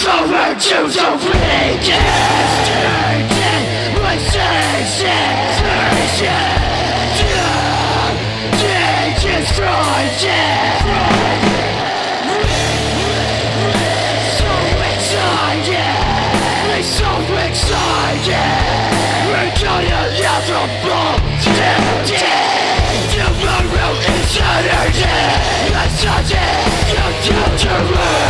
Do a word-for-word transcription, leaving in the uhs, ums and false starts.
forward to the weekend. My sense is urgent. Take it from death. So excited, we're gonna live from both days. Tomorrow is Saturday, that's Sunday, you're down to